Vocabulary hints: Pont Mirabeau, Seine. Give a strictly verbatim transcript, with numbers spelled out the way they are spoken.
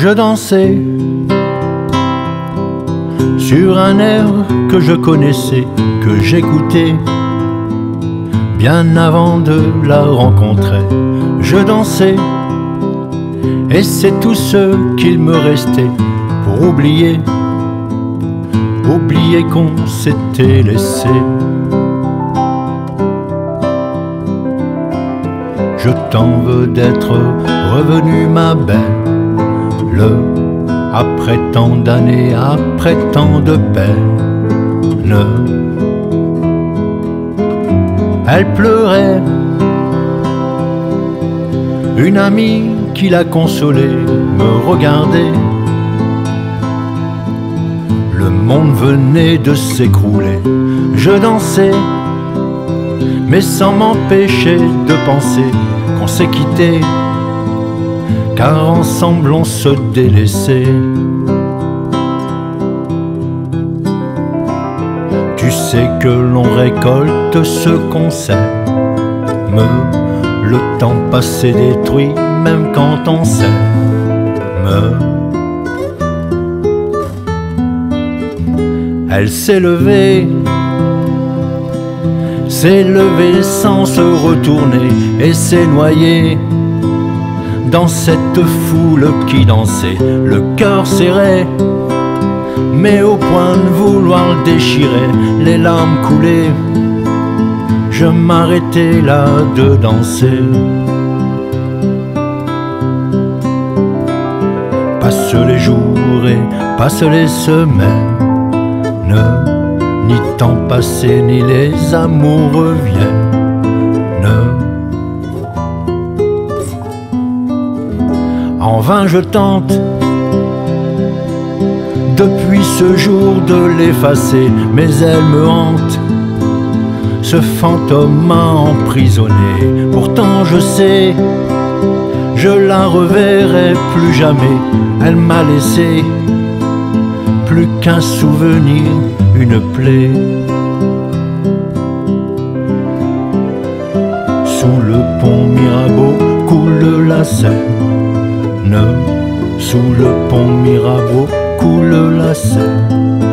je dansais sur un air que je connaissais, que j'écoutais bien avant de la rencontrer. Je dansais et c'est tout ce qu'il me restait pour oublier, oublier qu'on s'était laissé. Je t'en veux d'être revenue, ma belle, après tant d'années, après tant de peine. Elle pleurait, une amie qui l'a consolée me regardait. Le monde venait de s'écrouler. Je dansais, mais sans m'empêcher de penser qu'on s'est quitté, car ensemble on se délaissait. Tu sais que l'on récolte ce qu'on sème, le temps passé détruit même quand on s'aime. Elle s'est levée, s'est levée sans se retourner et s'est noyée dans cette foule qui dansait. Le cœur serré, mais au point de vouloir le déchirer, les larmes coulaient. Je m'arrêtais là de danser. Passent les jours et passent les semaines, ni temps passé ni les amours reviennent. En vain je tente depuis ce jour de l'effacer, mais elle me hante, ce fantôme m'a emprisonné. Pourtant je sais, je la reverrai plus jamais. Elle m'a laissé plus qu'un souvenir, une plaie. Sous le pont Mirabeau coule la Seine. Sous le pont Mirabeau coule la Seine.